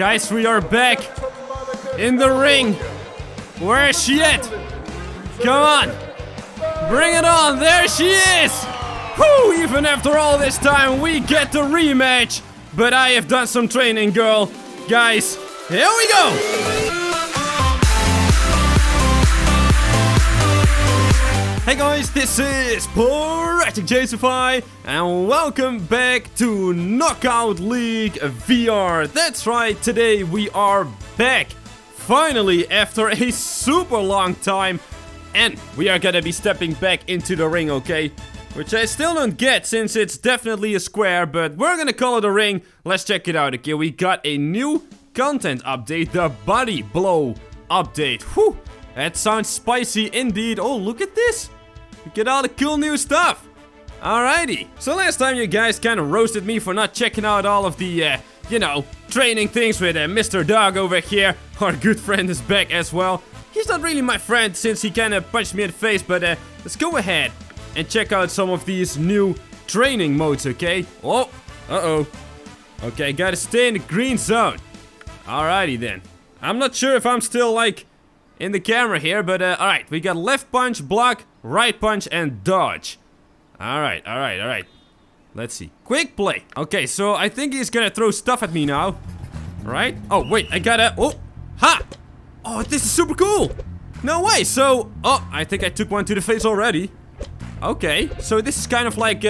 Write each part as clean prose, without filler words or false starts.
Guys, we are back in the ring. Where is she at? Come on, bring it on. There she is. Whoo, even after all this time, we get the rematch. But I have done some training, girl. Guys, here we go. Hey guys, this is ProjectJamesify and welcome back to Knockout League VR. That's right, today we are back, finally, after a super long time. And we are gonna be stepping back into the ring, okay? Which I still don't get, since it's definitely a square, but we're gonna call it a ring. Let's check it out, okay? We got a new content update, the body blow update. Whew, that sounds spicy indeed. Oh, look at this. We get all the cool new stuff. Alrighty. So last time you guys kind of roasted me for not checking out all of the, you know, training things with Mr. Dog over here. Our good friend is back as well. He's not really my friend since he kind of punched me in the face, but let's go ahead and check out some of these new training modes, okay? Oh, uh-oh. Okay, gotta stay in the green zone. Alrighty then. I'm not sure if I'm still, like, in the camera here, but alright, we got left punch, block, right punch, and dodge. Alright, alright, alright. Let's see. Quick play. Okay, so I think he's gonna throw stuff at me now. Right? Oh, wait, I gotta... Oh! Ha! Oh, this is super cool! No way! So... Oh, I think I took one to the face already. Okay, so this is kind of like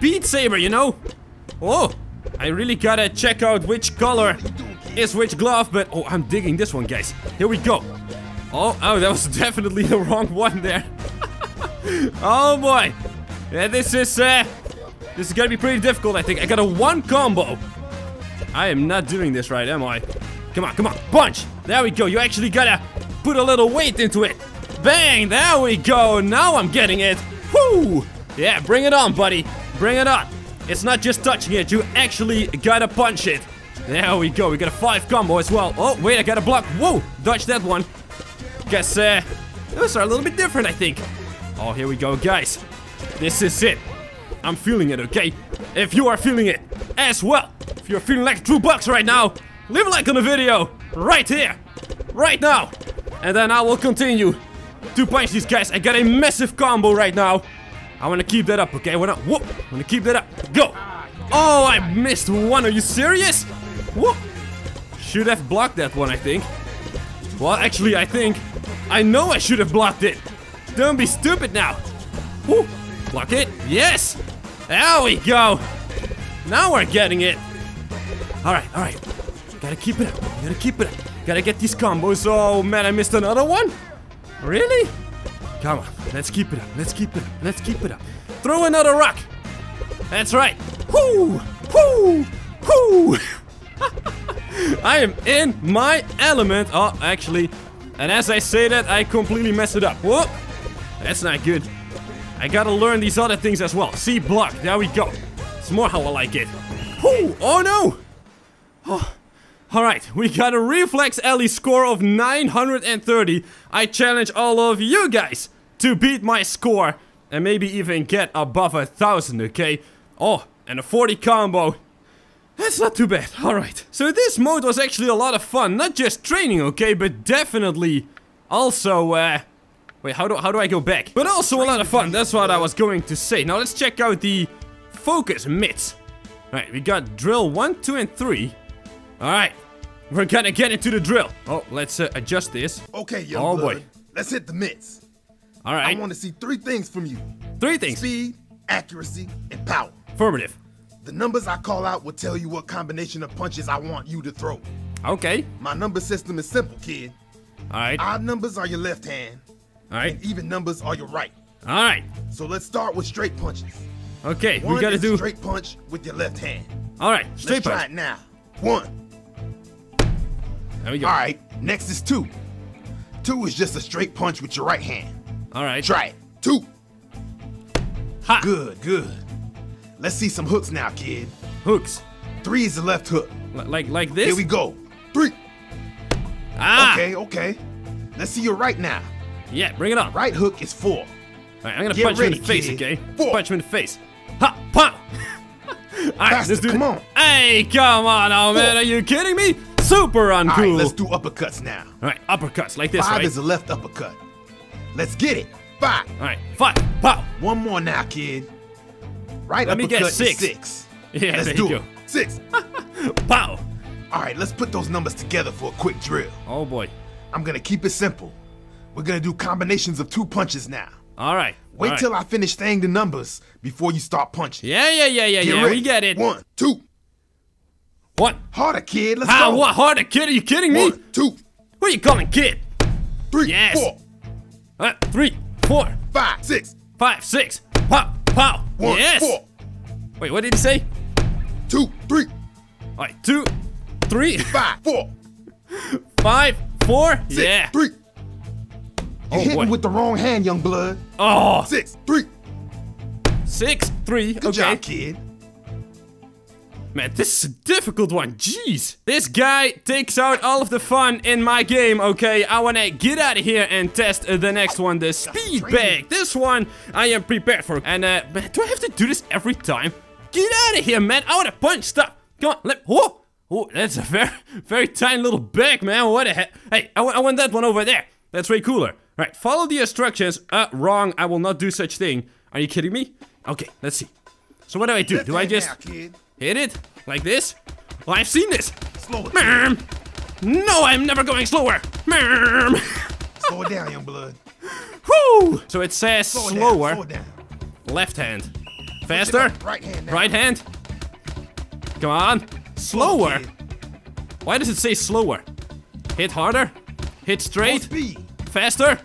Beat Saber, you know? Oh! I really gotta check out which color is which glove, but oh, I'm digging this one, guys. Here we go. Oh, oh, that was definitely the wrong one there. Oh boy, yeah, this is gonna be pretty difficult. I think I got a one combo. I am not doing this right, am I? Come on, come on, punch. There we go. You actually gotta put a little weight into it. Bang, there we go. Now I'm getting it. Whoo, yeah, bring it on, buddy, bring it on. It's not just touching it, you actually gotta punch it. There we go, we got a 5 combo as well. Oh, wait, I got a block. Whoa, dodge that one. Guess, those are a little bit different, I think. Oh, here we go, guys. This is it. I'm feeling it, okay? If you are feeling it as well, if you're feeling like a true boxer right now, leave a like on the video, right here, right now. And then I will continue to punch these guys. I got a massive combo right now. I want to keep that up, okay? Whoop, I want to keep that up. Go. Oh, I missed one. Are you serious? Whoop! Should have blocked that one, I think. Well, actually, I think I know I should have blocked it. Don't be stupid now. Whoop! Block it. Yes! There we go. Now we're getting it. All right, all right. Gotta keep it up. Gotta keep it up. Gotta get these combos. Oh man, I missed another one. Really? Come on. Let's keep it up. Let's keep it up. Let's keep it up. Throw another rock. That's right. Whoo! Whoo! Whoo! I am in my element. Oh, actually, and as I say that, I completely messed it up. Whoop! That's not good. I gotta learn these other things as well. C block, there we go. It's more how I like it. Whoo! Oh no! Oh. Alright, we got a Reflex Alley score of 930. I challenge all of you guys to beat my score and maybe even get above 1,000, okay? Oh, and a 40 combo. That's not too bad. Alright, so this mode was actually a lot of fun. Not just training, okay, but definitely also, wait, how do I go back? But also a lot of fun, that's what I was going to say. Now let's check out the focus mitts. Alright, we got drill 1, 2, and 3. Alright, we're gonna get into the drill. Oh, let's adjust this. Okay, yo, oh boy. Let's hit the mitts. Alright. I want to see 3 things from you. 3 things? Speed, accuracy, and power. Affirmative. The numbers I call out will tell you what combination of punches I want you to throw. Okay. My number system is simple, kid. Alright. Odd numbers are your left hand. Alright. And even numbers are your right. Alright. So let's start with straight punches. Okay, we gotta do... straight punch with your left hand. Alright, straight punch. Let's try it now. 1. There we go. Alright, next is 2. 2 is just a straight punch with your right hand. Alright. Try it. 2. Ha! Good, good. Let's see some hooks now, kid. Hooks. 3 is the left hook. Like this? Here we go. 3. Ah. Okay, okay. Let's see your right now. Yeah, bring it on. Right hook is 4. All right, I'm gonna punch him in the face, okay? 4. Punch him in the face. Ha! Pa! Alright, let's do come on. Hey, come on, oh man, are you kidding me? Super uncool. Alright, let's do uppercuts now. Alright, uppercuts, like this, Five is a left uppercut. Let's get it. 5. Alright, 5. Pow. One more now, kid. Right uppercut. Let me get 6. Yeah, let's do it. 6. Pow. Alright, let's put those numbers together for a quick drill. Oh boy. I'm gonna keep it simple. We're gonna do combinations of 2 punches now. Alright. Wait till I finish saying the numbers before you start punching. Yeah, we get it. 1, 2. What? Harder, kid, let's go. What, harder, kid? Are you kidding me? 1, 2. Who are you calling kid? 3, 4. 3, 4. 5, 6. 5, 6. Pow, pow. 1, 4. Wait, what did he say? 2, 3. Alright, 2, 3. 5, 4. 5, 4. 6, yeah. 3. You're hitting with the wrong hand, young blood. Oh. 6, 3. 6, 3. Good job, kid. Man, this is a difficult one. Jeez. This guy takes out all of the fun in my game, okay? I want to get out of here and test the next one, the speed bag. This one I am prepared for. And, man, do I have to do this every time? Get out of here, man. I want to punch stuff. Come on. Oh, that's a very tiny little bag, man. What the heck? Hey, I want that one over there. That's way cooler. Right, follow the instructions. Wrong. I will not do such thing. Are you kidding me? Okay, let's see. So what do I do? Do I just hit it like this? Well, I've seen this. Slow it. No, I'm never going slower. Slow it down, young blood. Whoo! So it says slower. Left hand. Faster. Right hand. Right hand. Come on. Slower. Why does it say slower? Hit harder. Hit straight. Faster.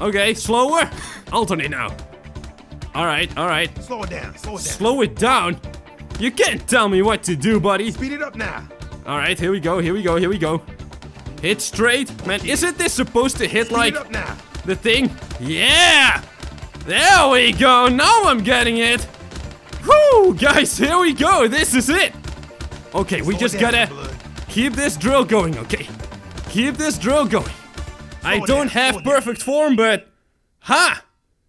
Okay, slower. Alternate now. Alright, alright. Slow it down, slow it down. Slow it down? You can't tell me what to do, buddy. Speed it up now. Alright, here we go, here we go, here we go. Hit straight. Man, isn't this supposed to hit like the thing? Yeah! There we go, now I'm getting it. Whoo, guys, here we go, this is it. Okay, we just gotta keep this drill going, okay? Keep this drill going. I don't have perfect form, but... Ha!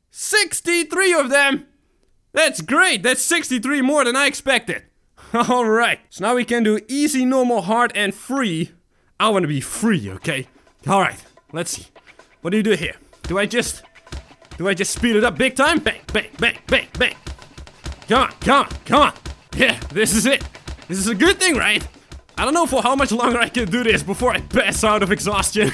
63 of them! That's great! That's 63 more than I expected! Alright, so now we can do easy, normal, hard, and free. I wanna be free, okay? Alright, let's see. What do you do here? Do I just speed it up big time? Bang, bang, bang, bang, bang! Come on, come on, come on! Yeah, this is it! This is a good thing, right? I don't know for how much longer I can do this before I pass out of exhaustion.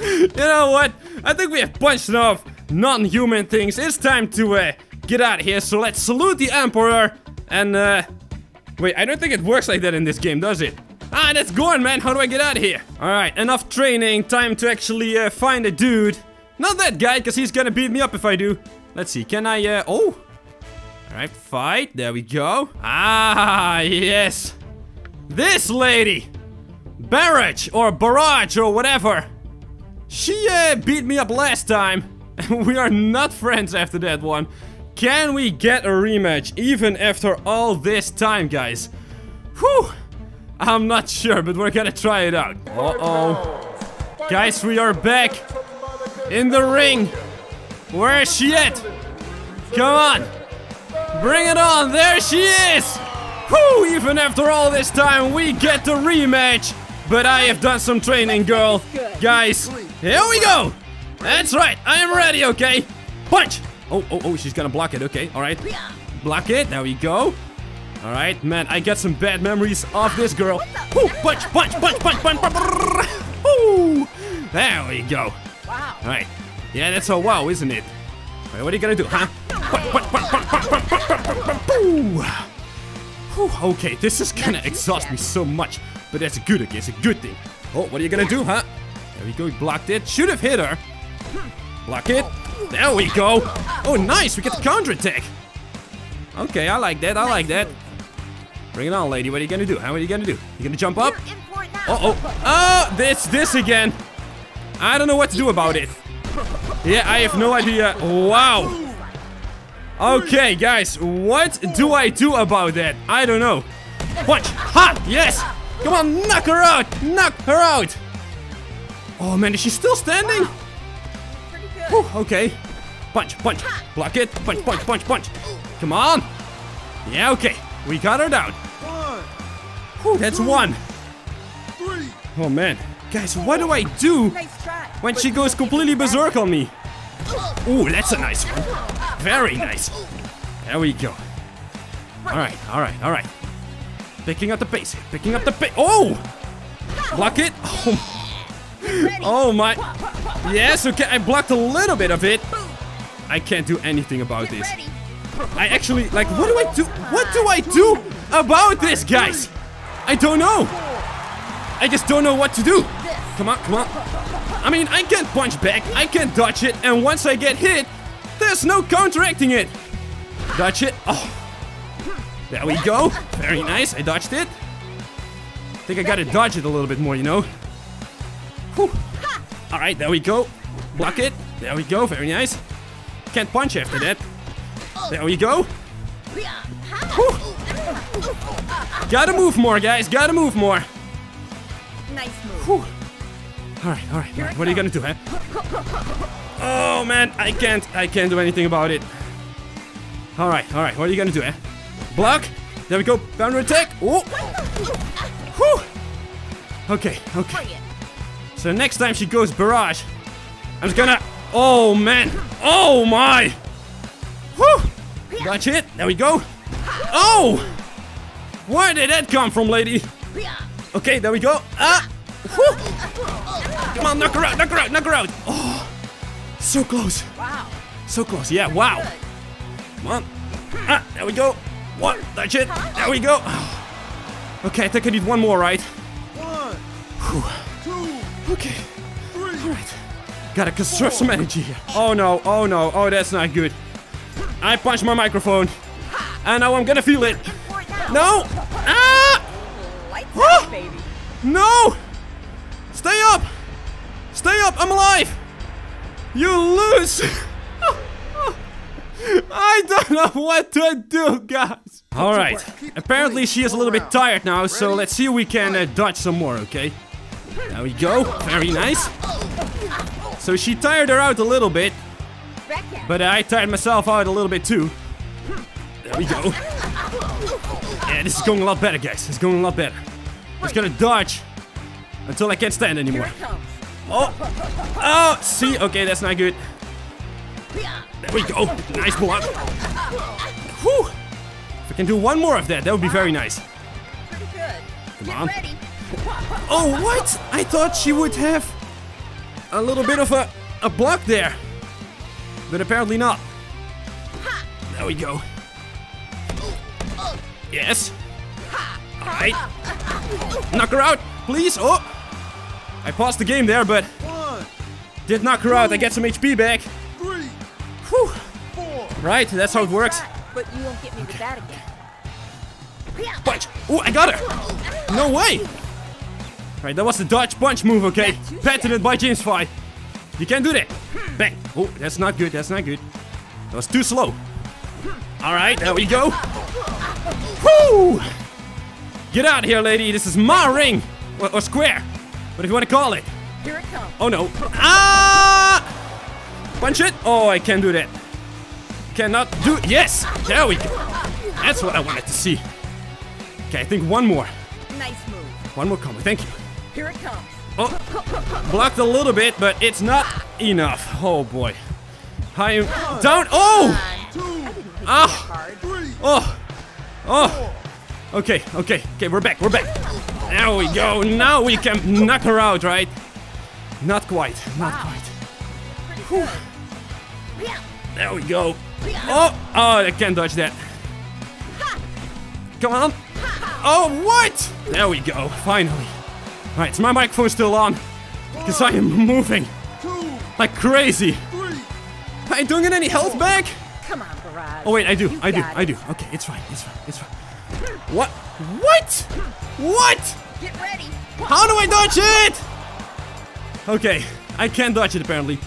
You know what? I think we have punched enough non-human things. It's time to get out of here. So let's salute the Emperor. And wait, I don't think it works like that in this game, does it? Ah, that's Gorn, man. How do I get out of here? All right, enough training. Time to actually find a dude. Not that guy, because he's gonna beat me up if I do. Let's see. Can I? Oh. All right, fight. There we go. Ah, yes. This lady, Barrage or Barrage or whatever, she beat me up last time, and we are not friends after that one. Can we get a rematch even after all this time, guys? Whew, I'm not sure, but we're gonna try it out. Uh-oh. Guys, we are back in the ring. Where is she at? Come on. Bring it on. There she is. Whoo, even after all this time, we get the rematch. But I have done some training, girl. Guys, here we go. That's right, I am ready, okay? Punch! Oh, she's gonna block it, okay, alright. Block it, there we go. Alright, man, I got some bad memories of this girl. Whoo, punch, punch, punch, punch, punch, punch. Whoo! There we go. Alright. Yeah, that's a wow, isn't it? Alright, what are you gonna do, huh? Punch, punch, punch, punch, punch, punch, punch, punch, punch, boom! Okay, this is gonna exhaust me so much, but that's good, okay, it's a good thing. Oh, what are you gonna do, huh? There we go, we blocked it, should have hit her. Block it, there we go. Oh, nice, we get the counterattack. Okay, I like that, I like that. Bring it on, lady, what are you gonna do, huh? What are you gonna do? You gonna jump up? Oh, this again. I don't know what to do about it. Yeah, I have no idea, wow. Okay, guys, what do I do about that? I don't know. Punch! Ha! Yes! Come on, knock her out! Knock her out! Oh, man, is she still standing? Whew, okay. Punch, punch. Block it. Punch, punch, punch, punch. Come on. Yeah, okay. We got her down. Whew, that's one. Oh man. Guys, what do I do when she goes completely berserk on me? Ooh, that's a nice one. Very nice. There we go. Alright, alright, alright. Picking up the pace. Picking up the pace. Oh! Block it. Oh my. Yes, okay. I blocked a little bit of it. I can't do anything about this. I actually, like, what do I do? What do I do about this, guys? I don't know. I just don't know what to do. Come on, come on. I mean, I can't punch back. I can't dodge it. And once I get hit, there's no counteracting it. Dodge it. Oh. There we go. Very nice. I dodged it. I think I gotta dodge it a little bit more, you know? Whew. All right, there we go. Block it. There we go. Very nice. Can't punch after that. There we go. Whew. Gotta move more, guys. Gotta move more. Nice move. Alright, alright, what are you gonna do, huh? Oh man, I can't do anything about it. Alright, what are you gonna do, huh? Block! There we go, counter attack! Oh! Whew. Okay, okay. So next time she goes barrage, I'm just gonna... Oh man! Oh my! Whew. Gotcha it, there we go! Oh! Where did that come from, lady? Okay, there we go. Ah! Whew. Come on, knock her out, knock her out, knock her out. Oh, so close. Wow. So close, yeah, wow. Come on. Ah, there we go. One, that's it. There we go. Oh. Okay, I think I need one more, right? Whew. Okay. All right. Gotta conserve some energy here. Oh no, oh no, oh that's not good. I punched my microphone. And now I'm gonna feel it. No! Ah! Oh! Baby. No! Stay up! Stay up! I'm alive! You lose! I don't know what to do, guys! Alright, apparently she is a little bit tired now, so let's see if we can dodge some more, okay? There we go, very nice. So she tired her out a little bit, but I tired myself out a little bit too. There we go. Yeah, this is going a lot better, guys. It's going a lot better. I'm just gonna dodge until I can't stand anymore. Oh! Oh! See? Okay, that's not good. There we go. Nice block. Whew! If I can do one more of that, that would be very nice. Come on. Oh, what? I thought she would have a little bit of a block there. But apparently not. There we go. Yes. Alright. Knock her out, please. Oh. I paused the game there, but did knock her out. I get some HP back. Whew. Right, that's how it works. But you won't get me with that again. Punch. Oh, I got her. No way. Right, that was the dodge punch move, okay? Patented by Jamesify. You can't do that. Bang. Oh, that's not good. That's not good. That was too slow. Alright, there we go. Woo! Get out of here, lady. This is my ring. Or square. What if you want to call it. Here it comes. Oh, no. Ah! Punch it. Oh, I can't do that. Cannot do... Yes! There we go. That's what I wanted to see. Okay, I think one more. Nice move. One more combo. Thank you. Here it comes. Oh. Blocked a little bit, but it's not enough. Oh, boy. I am down. Oh! Ah! Oh! Oh! Okay, okay, okay, we're back, we're back. There we go, now we can knock her out, right? Not quite, not quite. Whew. There we go. Oh! Oh, I can't dodge that. Come on. Oh, what? There we go, finally. Alright, so my microphone's still on. Because I am moving like crazy. I don't get any health back? Come on, Barrage. Oh wait, I do. Okay, it's fine, it's fine, it's fine. What? What? What? Get ready. How do I dodge it? Okay, I can't dodge it apparently.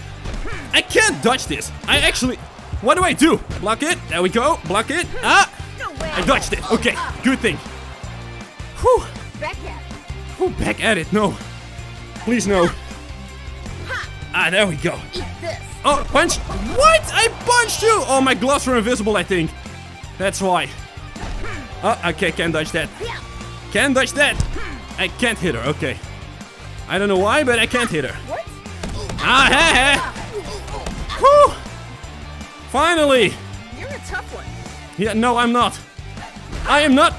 I can't dodge this. I actually... What do I do? Block it. There we go. Block it. Ah! I dodged it. Okay, good thing. Whew. Oh, back at it. No. Please no. Ah, there we go. Oh, punch. What? I punched you! Oh, my gloves were invisible, I think. That's why. Oh, okay, can't dodge that. Can't dodge that. I can't hit her, okay. I don't know why, but I can't hit her. What? Ah, hey, hey. Whew. Finally. You're a tough one. Yeah, no, I'm not. I am not.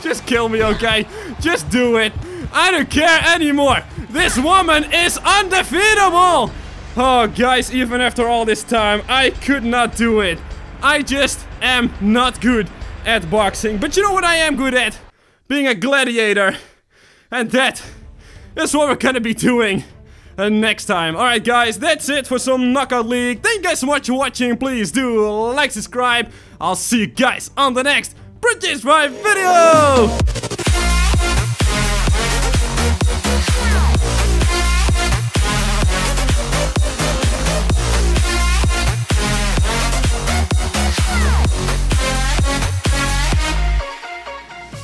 Just kill me, okay? Just do it. I don't care anymore. This woman is undefeatable. Oh, guys, even after all this time, I could not do it. I just am not good at boxing. But you know what I am good at? Being a gladiator. And that is what we're gonna be doing next time. Alright, guys, that's it for some Knockout League. Thank you guys so much for watching. Please do like, subscribe. I'll see you guys on the next ProjectJamesify video!